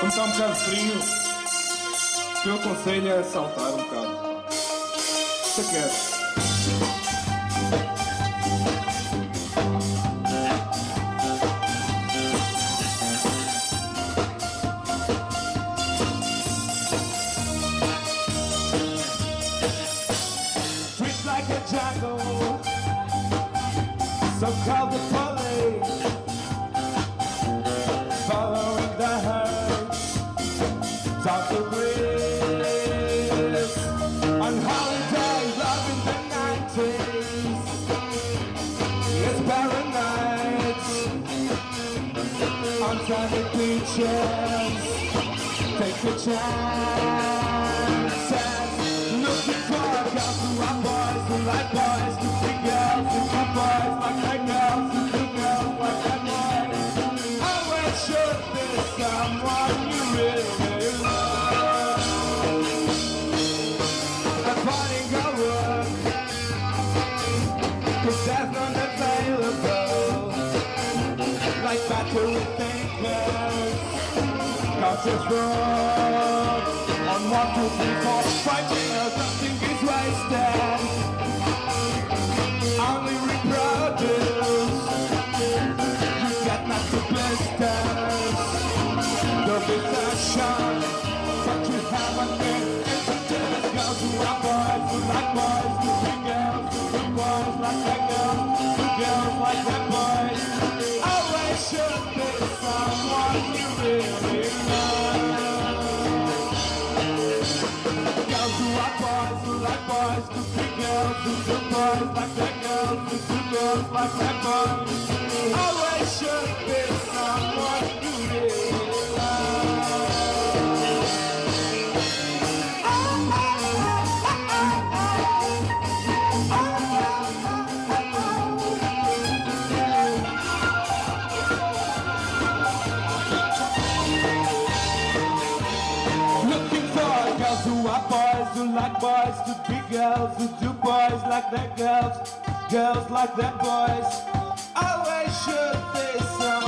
Como está um bocado frio, o que eu aconselho é saltar um bocado. Se queres. Treat like a jungle, so call the police. Take a chance. Looking for a girl who are boys, who like boys, who big girls, who are boys, like girls, who big girls, like boys. Always should be someone you really love. A parting girl work, cause there's none available. Like battery things. Cause it's wrong on 1, 2, 3, 4, 5 years, nothing is wasted. Only reproduce. You got not to blisters. Love is a shock, but you have a thing. It's a jealous girl who are boys, who like boys, who big girls, who big boys, like that girl, who girls, like that boys. Always should be someone you really love. Girls who are boys, who like boys, who big girls, who big boys, like that girl, who big girls, like that boy. Always should be someone you really love. Boys who like boys, to big girls, who do boys like their girls, girls like their boys. Always should be some.